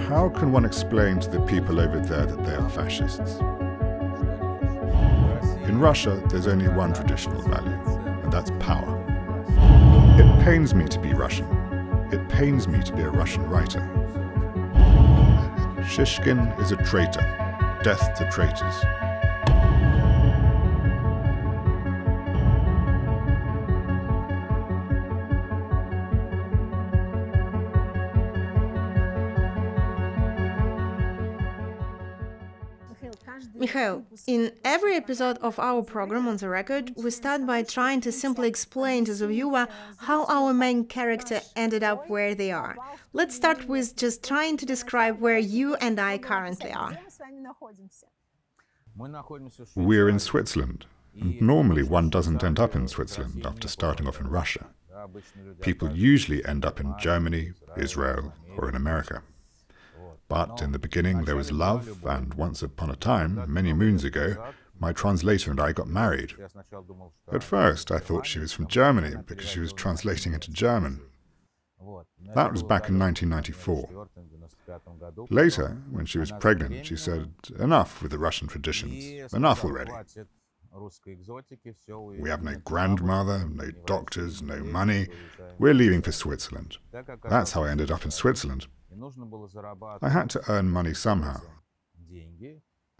How can one explain to the people over there that they are fascists? In Russia, there's only one traditional value, and that's power. It pains me to be Russian. It pains me to be a Russian writer. Shishkin is a traitor. Death to traitors. Mikhail, in every episode of our program On the Record, we start by trying to simply explain to the viewer how our main character ended up where they are. Let's start with just trying to describe where you and I currently are. We're in Switzerland, and normally one doesn't end up in Switzerland after starting off in Russia. People usually end up in Germany, Israel, or in America. But in the beginning there was love, and once upon a time, many moons ago, my translator and I got married. At first I thought she was from Germany because she was translating into German. That was back in 1994. Later, when she was pregnant, she said, "Enough with the Russian traditions, enough already. We have no grandmother, no doctors, no money. We're leaving for Switzerland." That's how I ended up in Switzerland. I had to earn money somehow,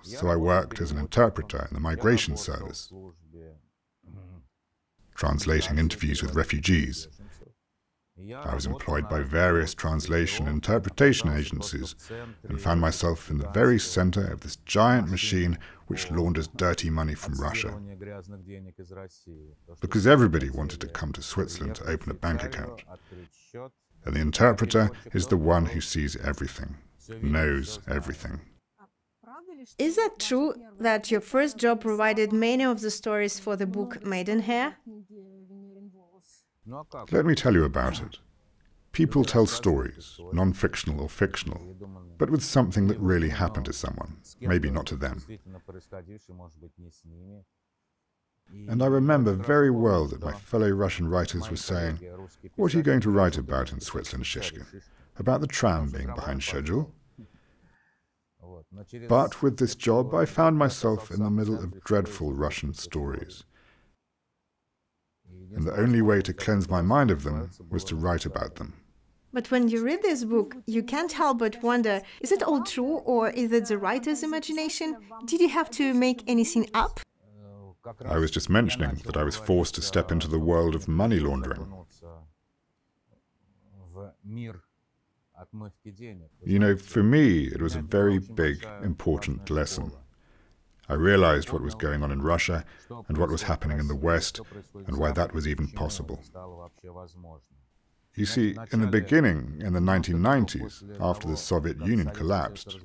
so I worked as an interpreter in the migration service, translating interviews with refugees. I was employed by various translation and interpretation agencies and found myself in the very center of this giant machine which launders dirty money from Russia, because everybody wanted to come to Switzerland to open a bank account. And the interpreter is the one who sees everything, knows everything. Is that true that your first job provided many of the stories for the book Maidenhair? Let me tell you about it. People tell stories, non-fictional or fictional, but with something that really happened to someone, maybe not to them. And I remember very well that my fellow Russian writers were saying, "What are you going to write about in Switzerland, Shishkin? About the tram being behind schedule?" But with this job, I found myself in the middle of dreadful Russian stories. And the only way to cleanse my mind of them was to write about them. But when you read this book, you can't help but wonder, is it all true or is it the writer's imagination? Did you have to make anything up? I was just mentioning that I was forced to step into the world of money laundering. You know, for me, it was a very big, important lesson. I realized what was going on in Russia and what was happening in the West and why that was even possible. You see, in the beginning, in the 1990s, after the Soviet Union collapsed,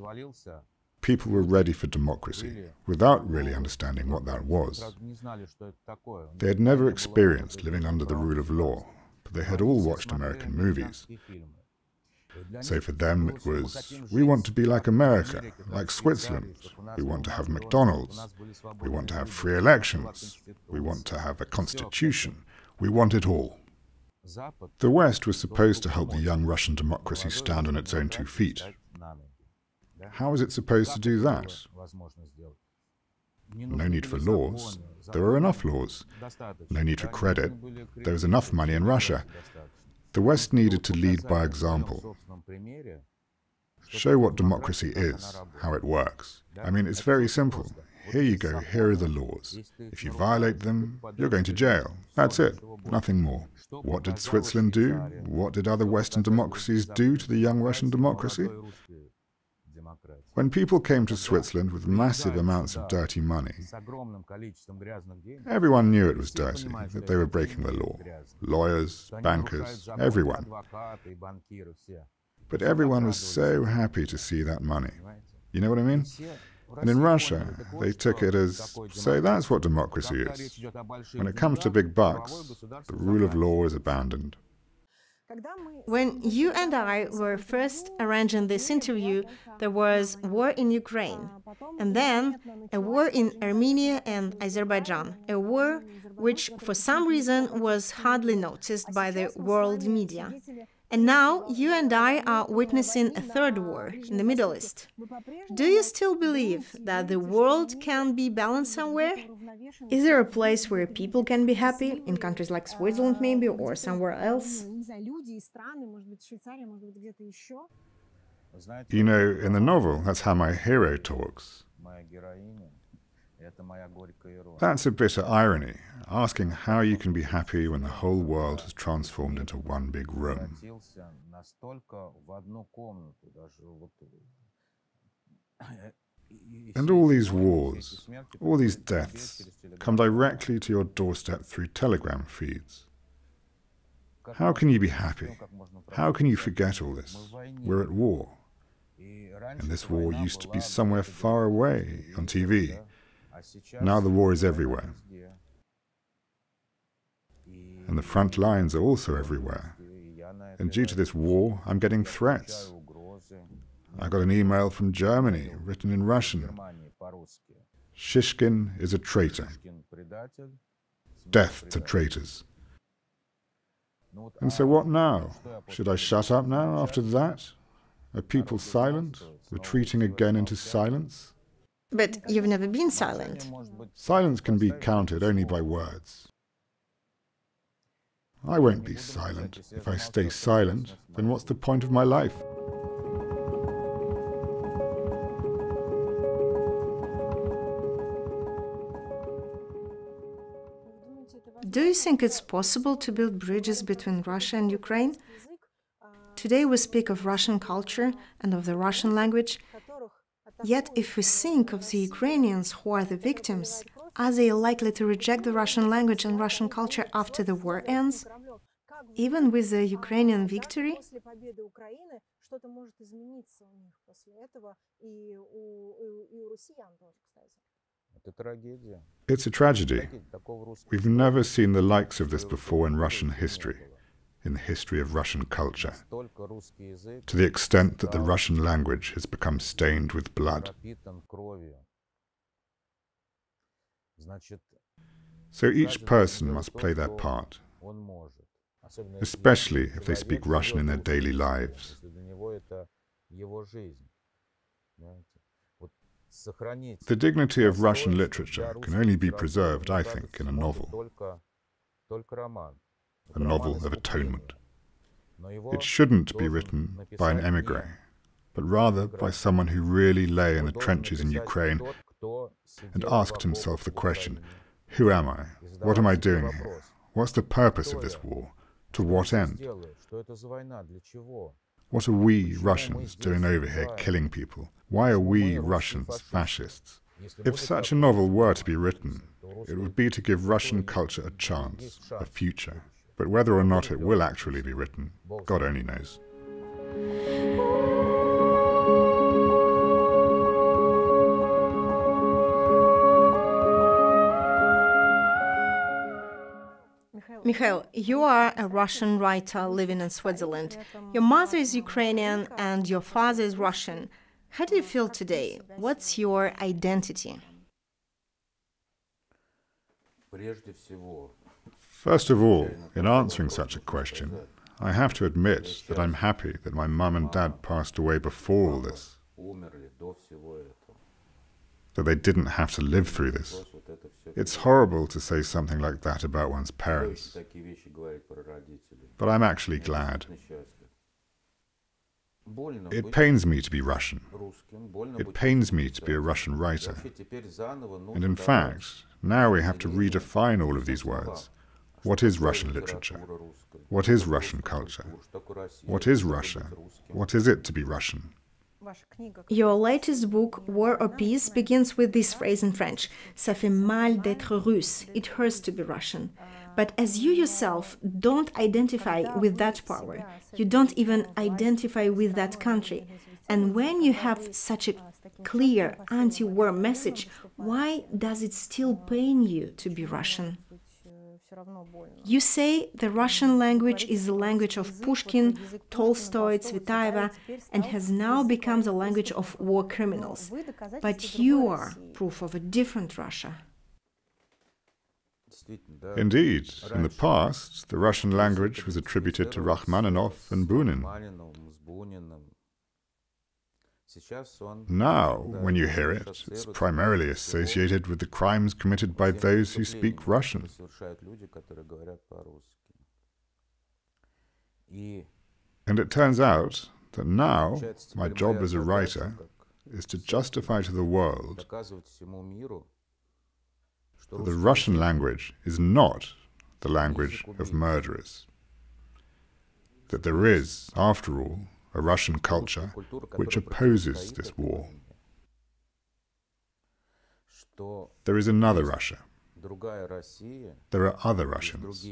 people were ready for democracy, without really understanding what that was. They had never experienced living under the rule of law, but they had all watched American movies. So for them it was, we want to be like America, like Switzerland, we want to have McDonald's, we want to have free elections, we want to have a constitution, we want it all. The West was supposed to help the young Russian democracy stand on its own two feet. How is it supposed to do that? No need for laws. There are enough laws. No need for credit. There was enough money in Russia. The West needed to lead by example. Show what democracy is, how it works. I mean, it's very simple. Here you go, here are the laws. If you violate them, you're going to jail. That's it, nothing more. What did Switzerland do? What did other Western democracies do to the young Russian democracy? When people came to Switzerland with massive amounts of dirty money, everyone knew it was dirty, that they were breaking the law. Lawyers, bankers, everyone. But everyone was so happy to see that money. You know what I mean? And in Russia, they took it as, so that's what democracy is. When it comes to big bucks, the rule of law is abandoned. When you and I were first arranging this interview, there was war in Ukraine, and then a war in Armenia and Azerbaijan, a war which for some reason was hardly noticed by the world media. And now you and I are witnessing a third war in the Middle East. Do you still believe that the world can be balanced somewhere? Is there a place where people can be happy, in countries like Switzerland maybe, or somewhere else? You know, in the novel, that's how my hero talks. That's a bitter irony, asking how you can be happy when the whole world has transformed into one big room. And all these wars, all these deaths, come directly to your doorstep through Telegram feeds. How can you be happy? How can you forget all this? We're at war. And this war used to be somewhere far away on TV. Now the war is everywhere. And the front lines are also everywhere. And due to this war, I'm getting threats. I got an email from Germany, written in Russian. Shishkin is a traitor. Death to traitors. And so what now? Should I shut up now after that? Are people silent? Retreating again into silence? But you've never been silent. Silence can be counted only by words. I won't be silent. If I stay silent, then what's the point of my life? Do you think it's possible to build bridges between Russia and Ukraine? Today we speak of Russian culture and of the Russian language. Yet, if we think of the Ukrainians who are the victims, are they likely to reject the Russian language and Russian culture after the war ends? Even with the Ukrainian victory? It's a tragedy. We've never seen the likes of this before in Russian history, in the history of Russian culture, to the extent that the Russian language has become stained with blood. So each person must play their part, especially if they speak Russian in their daily lives. The dignity of Russian literature can only be preserved, I think, in a novel of atonement. It shouldn't be written by an émigré, but rather by someone who really lay in the trenches in Ukraine and asked himself the question, who am I? What am I doing here? What's the purpose of this war? To what end? What are we Russians doing over here killing people? Why are we Russians fascists? If such a novel were to be written, it would be to give Russian culture a chance, a future. But whether or not it will actually be written, God only knows. Mikhail, you are a Russian writer living in Switzerland. Your mother is Ukrainian and your father is Russian. How do you feel today? What's your identity? First of all, in answering such a question, I have to admit that I'm happy that my mum and dad passed away before all this, that they didn't have to live through this. It's horrible to say something like that about one's parents, but I'm actually glad. It pains me to be Russian. It pains me to be a Russian writer. And in fact, now we have to redefine all of these words. What is Russian literature? What is Russian culture? What is Russia? What is it to be Russian? Your latest book, War or Peace, begins with this phrase in French, Ça fait mal d'être russe, it hurts to be Russian. But as you yourself don't identify with that power, you don't even identify with that country. And when you have such a clear anti-war message, why does it still pain you to be Russian? You say the Russian language is the language of Pushkin, Tolstoy, Tsvetaeva, and has now become the language of war criminals. But you are proof of a different Russia. Indeed, in the past, the Russian language was attributed to Rachmaninoff and Bunin. Now, when you hear it, it's primarily associated with the crimes committed by those who speak Russian. And it turns out that now my job as a writer is to justify to the world that the Russian language is not the language of murderers, that there is, after all, a Russian culture which opposes this war. There is another Russia. There are other Russians.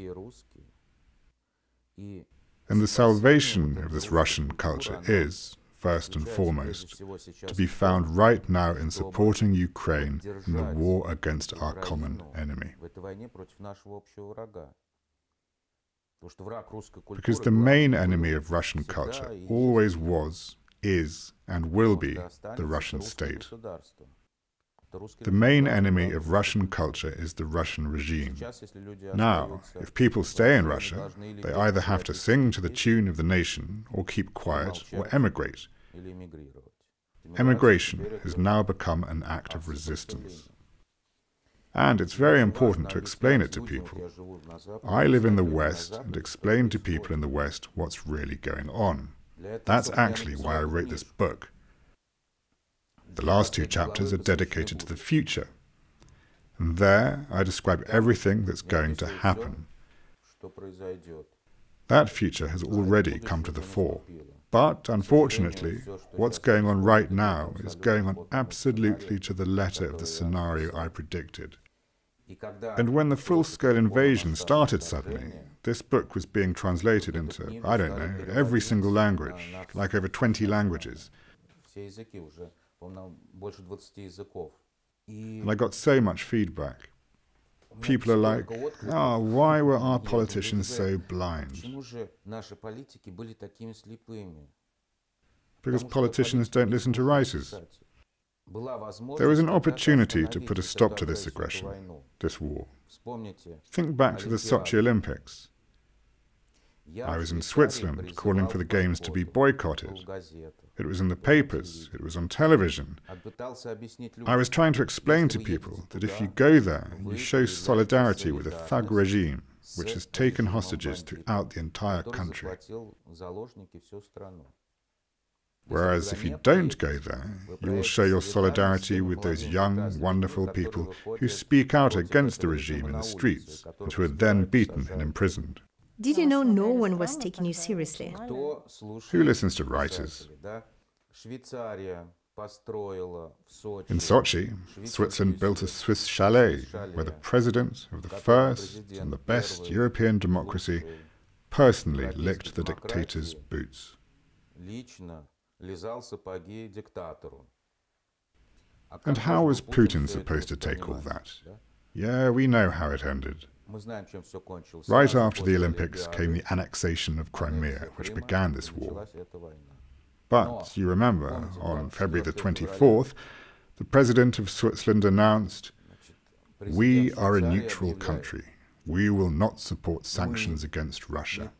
And the salvation of this Russian culture is, first and foremost, to be found right now in supporting Ukraine in the war against our common enemy. Because the main enemy of Russian culture always was, is, and will be the Russian state. The main enemy of Russian culture is the Russian regime. Now, if people stay in Russia, they either have to sing to the tune of the nation, or keep quiet, or emigrate. Emigration has now become an act of resistance. And it's very important to explain it to people. I live in the West and explain to people in the West what's really going on. That's actually why I wrote this book. The last two chapters are dedicated to the future. And there I describe everything that's going to happen. That future has already come to the fore. But, unfortunately, what's going on right now is going on absolutely to the letter of the scenario I predicted. And when the full-scale invasion started suddenly, this book was being translated into, I don't know, every single language, like over 20 languages. And I got so much feedback. People are like, "Oh, why were our politicians so blind?" Because politicians don't listen to writers. There was an opportunity to put a stop to this aggression, this war. Think back to the Sochi Olympics. I was in Switzerland calling for the games to be boycotted. It was in the papers, it was on television. I was trying to explain to people that if you go there, you show solidarity with a thug regime which has taken hostages throughout the entire country. Whereas if you don't go there, you will show your solidarity with those young, wonderful people who speak out against the regime in the streets and who are then beaten and imprisoned. Did you know no one was taking you seriously? Who listens to writers? In Sochi, Switzerland built a Swiss chalet where the president of the first and the best European democracy personally licked the dictator's boots. And how was Putin supposed to take all that? Yeah, we know how it ended. Right after the Olympics came the annexation of Crimea, which began this war. But, you remember, on February the 24th, the president of Switzerland announced, "We are a neutral country. We will not support sanctions against Russia."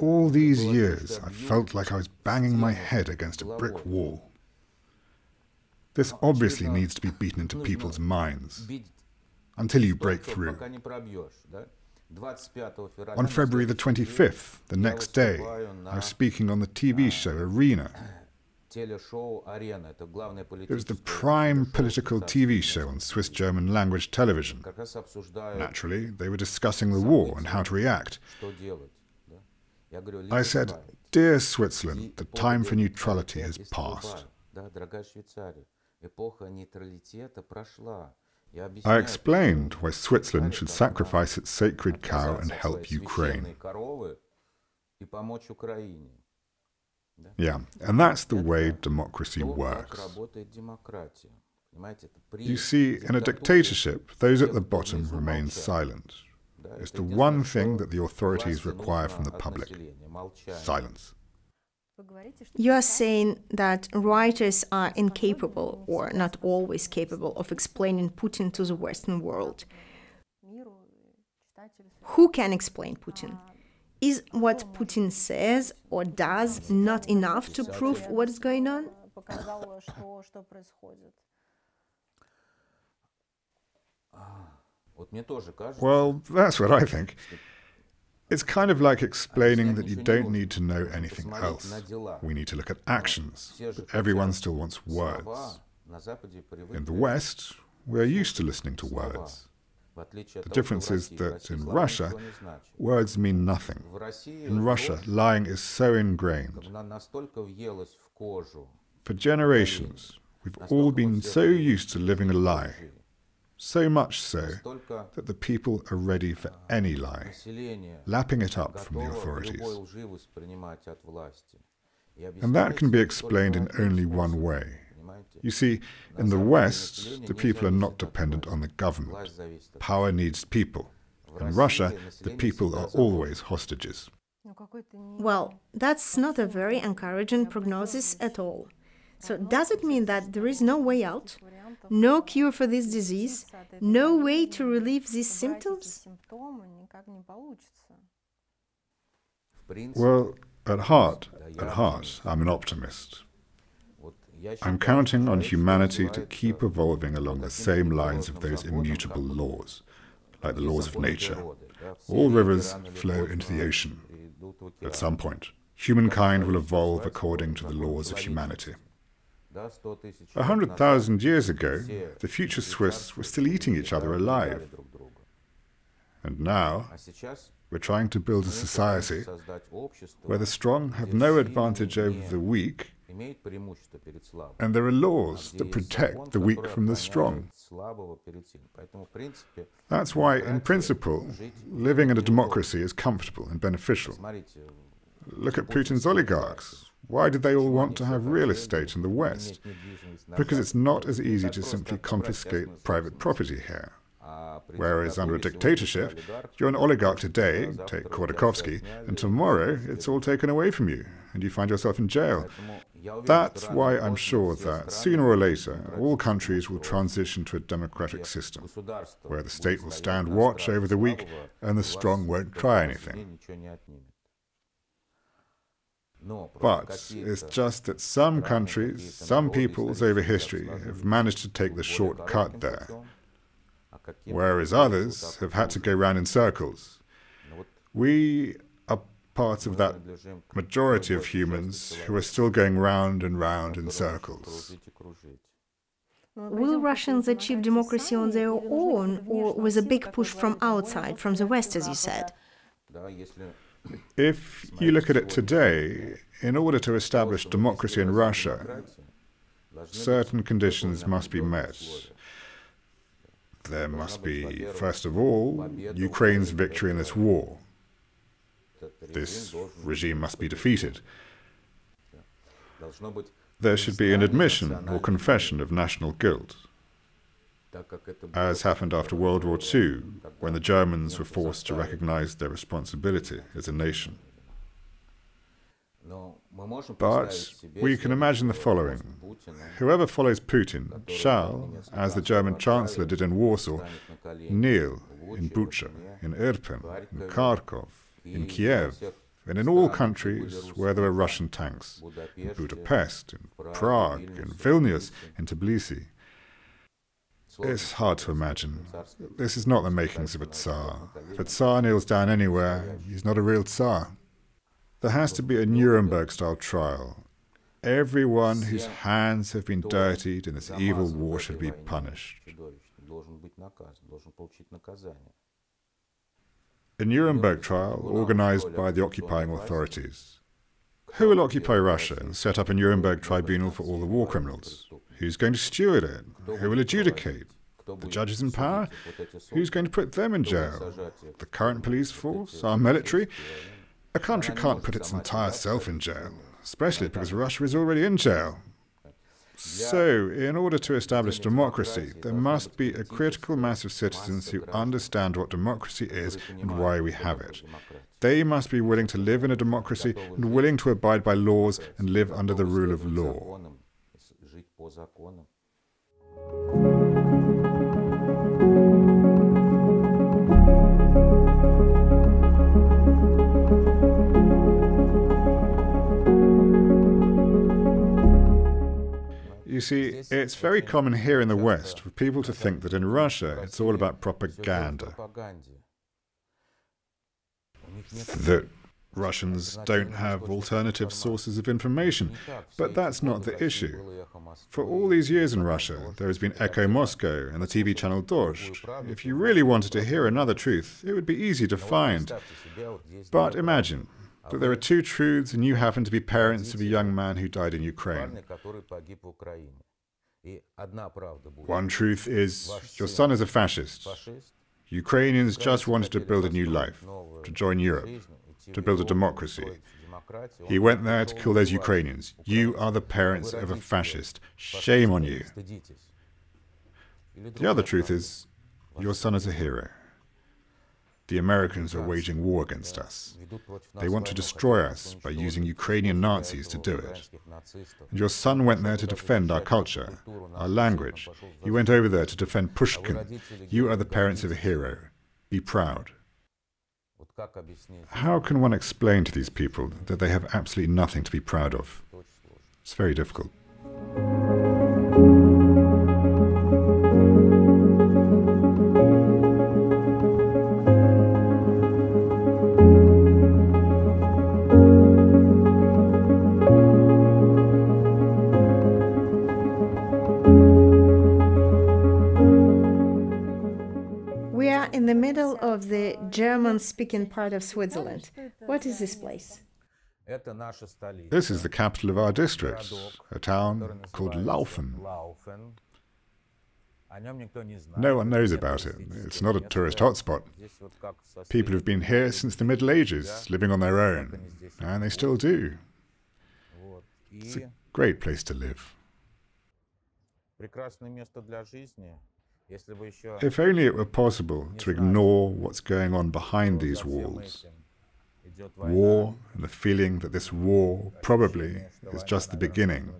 All these years, I felt like I was banging my head against a brick wall. This obviously needs to be beaten into people's minds, until you break through. On February the 25th, the next day, I was speaking on the TV show Arena. It was the prime political TV show on Swiss German language television. Naturally, they were discussing the war and how to react. I said, "Dear Switzerland, the time for neutrality has passed." I explained why Switzerland should sacrifice its sacred cow and help Ukraine. Yeah, and that's the way democracy works. You see, in a dictatorship, those at the bottom remain silent. It's the one thing that the authorities require from the public: silence. You are saying that writers are incapable or not always capable of explaining Putin to the Western world. Who can explain Putin? Is what Putin says or does not enough to prove what is going on? Well, that's what I think. It's kind of like explaining that you don't need to know anything else. We need to look at actions, but everyone still wants words. In the West, we're used to listening to words. The difference is that in Russia, words mean nothing. In Russia, lying is so ingrained. For generations, we've all been so used to living a lie. So much so that the people are ready for any lie, lapping it up from the authorities. And that can be explained in only one way. You see, in the West, the people are not dependent on the government. Power needs people. In Russia, the people are always hostages. Well, that's not a very encouraging prognosis at all. So does it mean that there is no way out? No cure for this disease? No way to relieve these symptoms? Well, at heart, I'm an optimist. I'm counting on humanity to keep evolving along the same lines of those immutable laws, like the laws of nature. All rivers flow into the ocean. At some point, humankind will evolve according to the laws of humanity. 100,000 years ago, the future Swiss were still eating each other alive. And now, we're trying to build a society where the strong have no advantage over the weak, and there are laws that protect the weak from the strong. That's why, in principle, living in a democracy is comfortable and beneficial. Look at Putin's oligarchs. Why did they all want to have real estate in the West? Because it's not as easy to simply confiscate private property here. Whereas under a dictatorship, you're an oligarch today, take Khodorkovsky, and tomorrow it's all taken away from you, and you find yourself in jail. That's why I'm sure that, sooner or later, all countries will transition to a democratic system, where the state will stand watch over the weak and the strong won't try anything. But it's just that some countries, some peoples over history have managed to take the shortcut there, whereas others have had to go round in circles. We are part of that majority of humans who are still going round and round in circles. Will Russians achieve democracy on their own, or with a big push from outside, from the West, as you said? If you look at it today, in order to establish democracy in Russia, certain conditions must be met. There must be, first of all, Ukraine's victory in this war. This regime must be defeated. There should be an admission or confession of national guilt, as happened after World War II, when the Germans were forced to recognize their responsibility as a nation. But we can imagine the following. Whoever follows Putin shall, as the German Chancellor did in Warsaw, kneel in Bucha, in Irpen, in Kharkov, in Kiev, and in all countries where there are Russian tanks, in Budapest, in Prague, in Vilnius, in Tbilisi. It's hard to imagine. This is not the makings of a Tsar. If a Tsar kneels down anywhere, he's not a real Tsar. There has to be a Nuremberg-style trial. Everyone whose hands have been dirtied in this evil war should be punished. A Nuremberg trial organized by the occupying authorities. Who will occupy Russia and set up a Nuremberg tribunal for all the war criminals? Who's going to steward it? Who will adjudicate? The judges in power? Who's going to put them in jail? The current police force? Our military? A country can't put its entire self in jail, especially because Russia is already in jail. So, in order to establish democracy, there must be a critical mass of citizens who understand what democracy is and why we have it. They must be willing to live in a democracy and willing to abide by laws and live under the rule of law. You see, it's very common here in the West for people to think that in Russia it's all about propaganda, that Russians don't have alternative sources of information, but that's not the issue. For all these years in Russia, there has been Echo Moscow and the TV channel Dozh. If you really wanted to hear another truth, it would be easy to find. But imagine that there are two truths and you happen to be parents of a young man who died in Ukraine. One truth is, your son is a fascist. Ukrainians just wanted to build a new life, to join Europe, to build a democracy. He went there to kill those Ukrainians. You are the parents of a fascist. Shame on you. The other truth is, your son is a hero. The Americans are waging war against us. They want to destroy us by using Ukrainian Nazis to do it. And your son went there to defend our culture, our language. You went over there to defend Pushkin. You are the parents of a hero. Be proud. How can one explain to these people that they have absolutely nothing to be proud of? It's very difficult. In the middle of the German-speaking part of Switzerland. What is this place? This is the capital of our district, a town called Laufen. No one knows about it. It's not a tourist hotspot. People have been here since the Middle Ages, living on their own, and they still do. It's a great place to live. If only it were possible to ignore what's going on behind these walls. War and the feeling that this war probably is just the beginning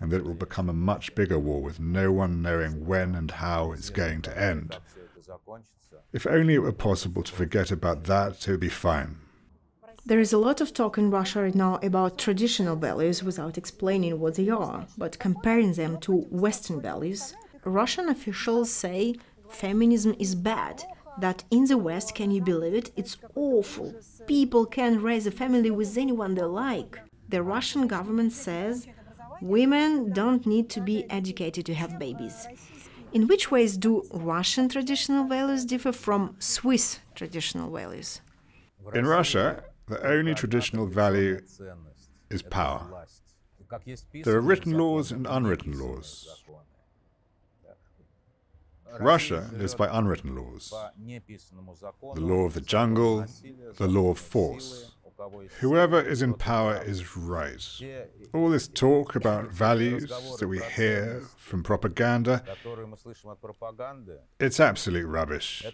and that it will become a much bigger war with no one knowing when and how it's going to end. If only it were possible to forget about that, it would be fine. There is a lot of talk in Russia right now about traditional values without explaining what they are, but comparing them to Western values. Russian officials say feminism is bad, that in the West, can you believe it, it's awful. People can raise a family with anyone they like. The Russian government says women don't need to be educated to have babies. In which ways do Russian traditional values differ from Swiss traditional values? In Russia, the only traditional value is power. There are written laws and unwritten laws. Russia lives by unwritten laws, the law of the jungle, the law of force. Whoever is in power is right. All this talk about values that we hear from propaganda, it's absolute rubbish.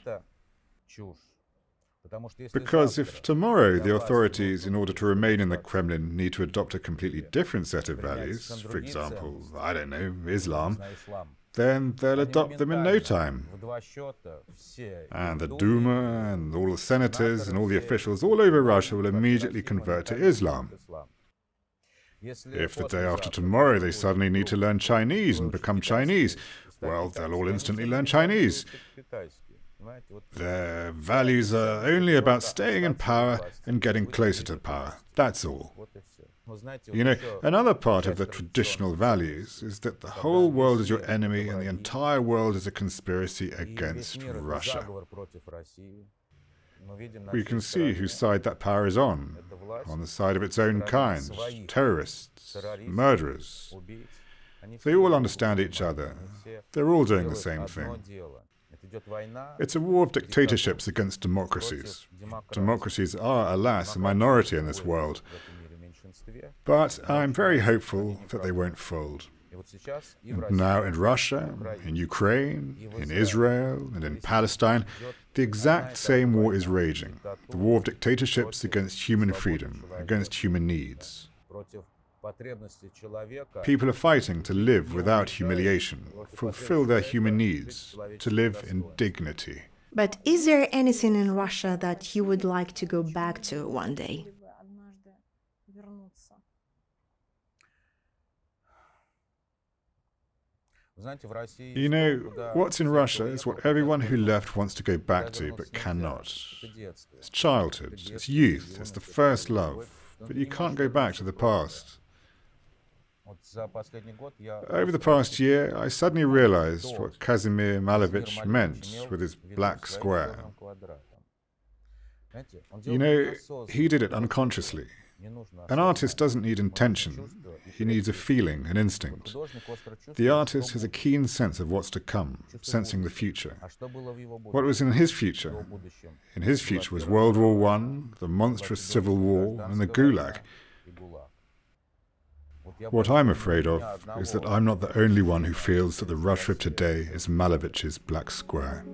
Because if tomorrow the authorities, in order to remain in the Kremlin, need to adopt a completely different set of values, for example, I don't know, Islam, then they'll adopt them in no time. And the Duma and all the senators and all the officials all over Russia will immediately convert to Islam. If the day after tomorrow they suddenly need to learn Chinese and become Chinese, well, they'll all instantly learn Chinese. Their values are only about staying in power and getting closer to power. That's all. You know, another part of the traditional values is that the whole world is your enemy and the entire world is a conspiracy against Russia. We can see whose side that power is on the side of its own kind, terrorists, murderers. They all understand each other. They're all doing the same thing. It's a war of dictatorships against democracies. Democracies are, alas, a minority in this world. But I'm very hopeful that they won't fold. Now in Russia, in Ukraine, in Israel, and in Palestine, the exact same war is raging, the war of dictatorships against human freedom, against human needs. People are fighting to live without humiliation, fulfill their human needs, to live in dignity. But is there anything in Russia that you would like to go back to one day? You know, what's in Russia is what everyone who left wants to go back to, but cannot. It's childhood, it's youth, it's the first love, but you can't go back to the past. Over the past year, I suddenly realized what Kazimir Malevich meant with his black square. You know, he did it unconsciously. An artist doesn't need intention, he needs a feeling, an instinct. The artist has a keen sense of what's to come, sensing the future. What was in his future? In his future was World War I, the monstrous civil war, and the Gulag. What I'm afraid of is that I'm not the only one who feels that the Russia of today is Malevich's black square.